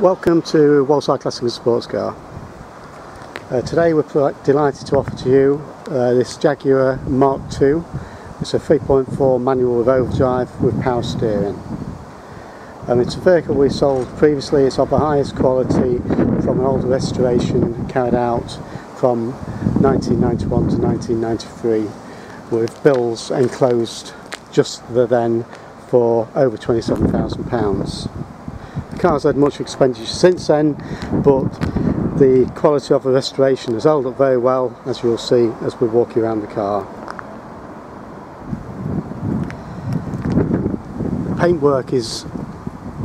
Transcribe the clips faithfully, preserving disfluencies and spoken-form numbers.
Welcome to Woldside Classic and Sports Car. Uh, today we're delighted to offer to you uh, this Jaguar Mark two. It's a three point four manual with overdrive with power steering. Um, it's a vehicle we sold previously. It's of the highest quality from an older restoration carried out from nineteen ninety-one to nineteen ninety-three, with bills enclosed just the then for over twenty-seven thousand pounds. The car's had much expenditure since then, but the quality of the restoration has held up very well, as you'll see as we walk you around the car. The paintwork is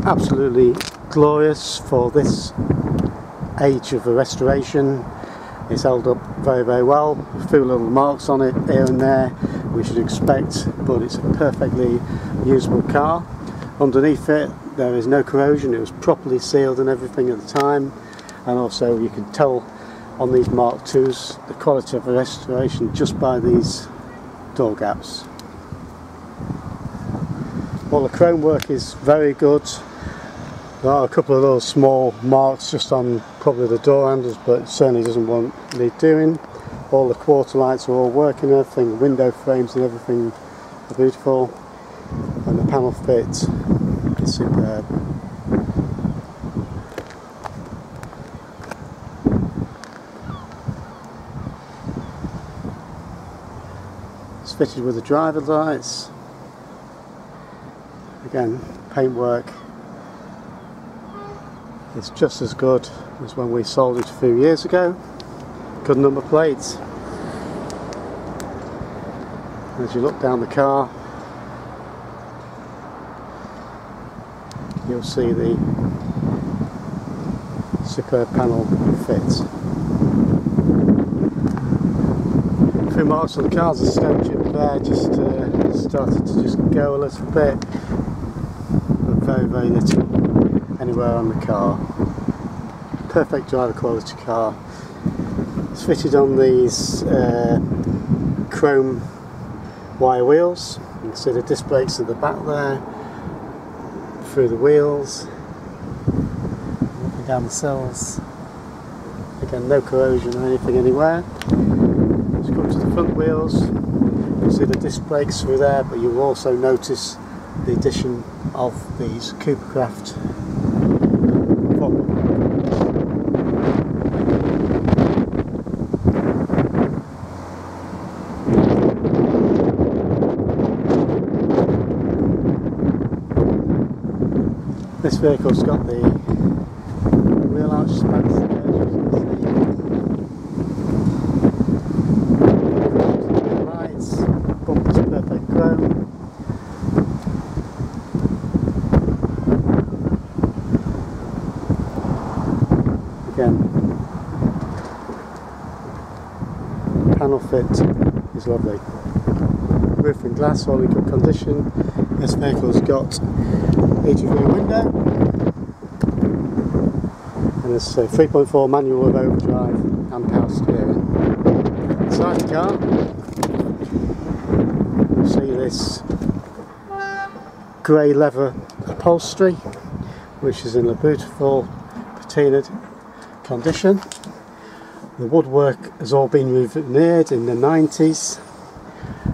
absolutely glorious for this age of the restoration. It's held up very very well. A few little marks on it here and there, which you'd expect, but it's a perfectly usable car. Underneath it there is no corrosion. It was properly sealed and everything at the time, and also you can tell on these Mark twos the quality of the restoration just by these door gaps. Well, the chrome work is very good. There are a couple of little small marks just on probably the door handles, but it certainly doesn't want need doing. All the quarter lights are all working, everything, window frames and everything are beautiful, and the panel fit is superb. It's fitted with the driver lights. Again, paintwork is just as good as when we sold it a few years ago. Good number plates. As you look down the car, you'll see the superb panel fits. A few marks on the car's a stone chip there, just uh, started to just go a little bit, but very very little anywhere on the car. Perfect driver quality car. It's fitted on these uh, chrome wire wheels. You can see the disc brakes at the back there, through the wheels, looking down the sills. Again, no corrosion or anything anywhere. Let's come to the front wheels. You can see the disc brakes through there, but you'll also notice the addition of these Coopercraft fog . This vehicle's got the wheel arch spokes there, lights, bumper's perfect chrome. Again, panel fit is lovely. Roof and glass all in good condition. This vehicle's got each rear window, and it's a three point four manual with overdrive and power steering. Inside the car, you see this grey leather upholstery, which is in a beautiful patinaed condition. The woodwork has all been re-veneered in the nineties,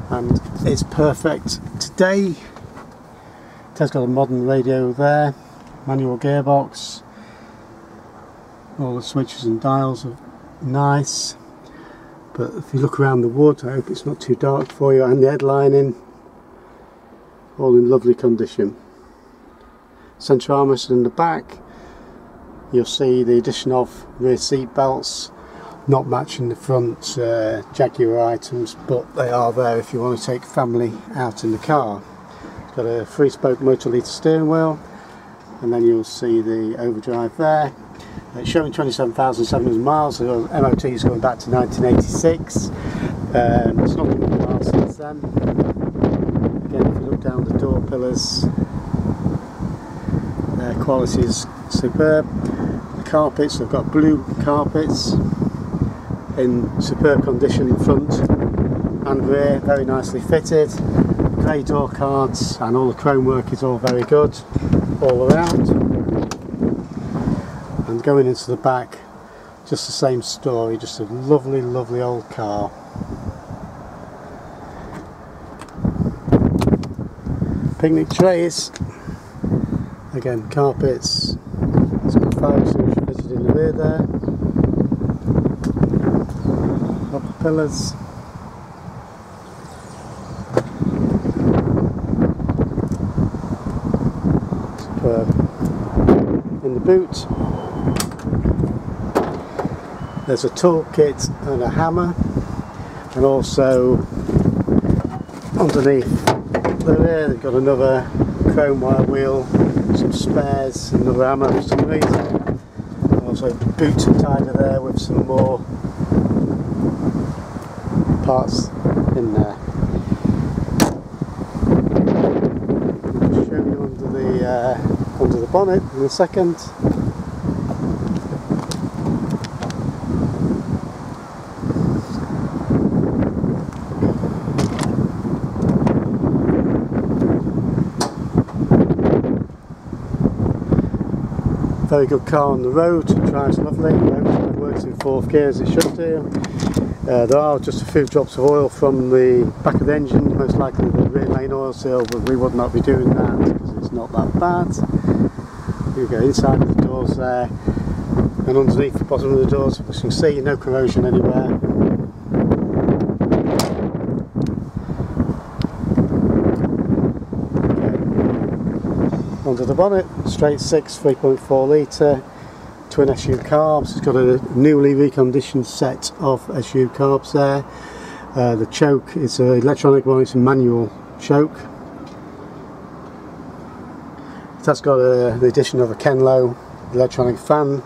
and it's perfect today. It has got a modern radio there, manual gearbox, all the switches and dials are nice. But if you look around the wood, I hope it's not too dark for you, and the headlining, all in lovely condition. Central armrest in the back, you'll see the addition of rear seat belts, not matching the front uh, Jaguar items, but they are there if you want to take family out in the car. It's got a three spoke motor litre steering wheel, and then you'll see the overdrive there. It's showing twenty-seven thousand seven hundred miles, so M O T is going back to nineteen eighty-six. Um, it's not been a while since then. Again, if you look down the door pillars, their quality is superb. The carpets, they've got blue carpets, in superb condition in front and rear, very nicely fitted. Grey door cards, and all the chrome work is all very good all around. and going into the back, just the same story, just a lovely, lovely old car. Picnic trays, again, carpets, it's got fire extinguisher fitted in the rear there, up the pillars. In the boot there's a tool kit and a hammer, and also underneath there they've got another chrome wire wheel, some spares, another hammer for some reason, and also boot tiger there with some more parts in there. I'll show you under the uh, under the bonnet in a second. Very good car on the road, drives lovely, it works in fourth gear as it should do. Uh, there are just a few drops of oil from the back of the engine, most likely the rear main oil seal, but we would not be doing that because it's not that bad. You go inside the doors there, and underneath the bottom of the doors, as you can see, no corrosion anywhere. Okay. Under the bonnet, straight six, three point four litre, twin S U carbs. It's got a newly reconditioned set of S U carbs there. Uh, the choke is an electronic one, it's a manual choke. That's got a, the addition of a Kenlow electronic fan,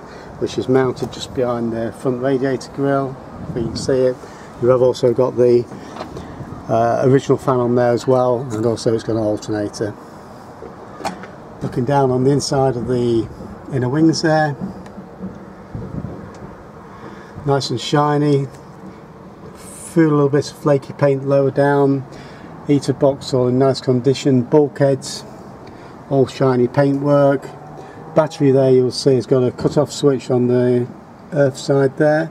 which is mounted just behind the front radiator grille, if you can see it. You have also got the uh, original fan on there as well, and also it's got an alternator. Looking down on the inside of the inner wings there, nice and shiny, through a little bit of flaky paint lower down, heater box all in nice condition, bulkheads, all shiny paintwork. Battery there, you'll see it's got a cut-off switch on the earth side there.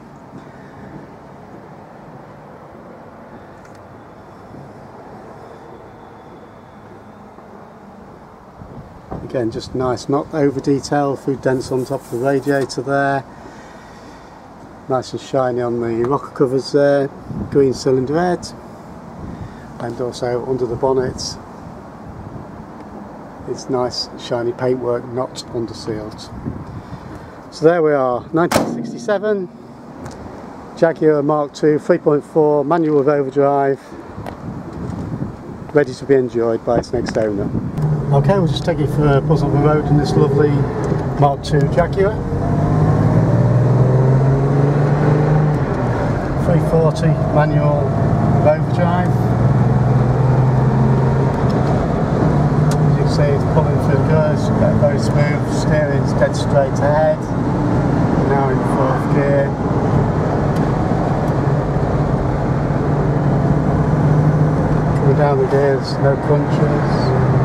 Again, just nice, not over detailed, food dents on top of the radiator there. Nice and shiny on the rocker covers there, green cylinder head, and also under the bonnet. It's nice shiny paintwork, not under sealed. So there we are, nineteen sixty-seven Jaguar Mark two, three point four, manual with overdrive, ready to be enjoyed by its next owner. Okay, we'll just take you for a buzz on the road in this lovely Mark two Jaguar. three forty manual with overdrive. It's pulling through the curves, very smooth, steering's dead straight ahead, now in fourth gear. Coming down the gears, no crunches.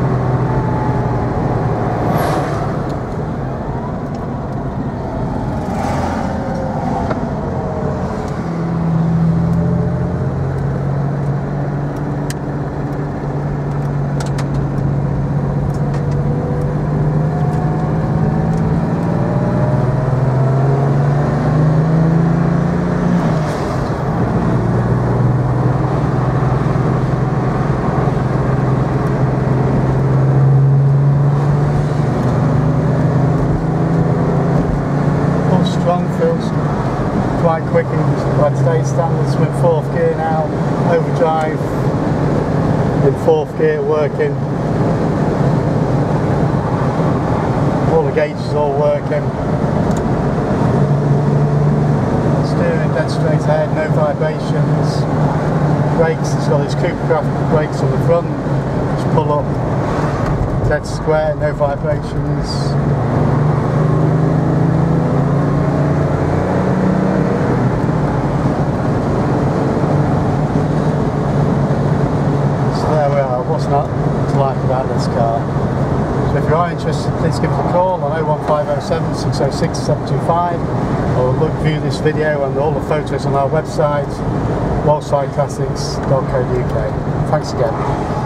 Quite quick in United States standards. We're in fourth gear now, overdrive in fourth gear working, all the gauges all working, steering dead straight ahead, no vibrations, brakes, it's got these Coopercraft brakes on the front, just pull up, dead square, no vibrations. What's not to like about this car? It's If you are interested, please give us a call on oh one five oh seven, six oh six, seven two five, or look, view this video and all the photos on our website, woldside classics dot co dot U K. Thanks again.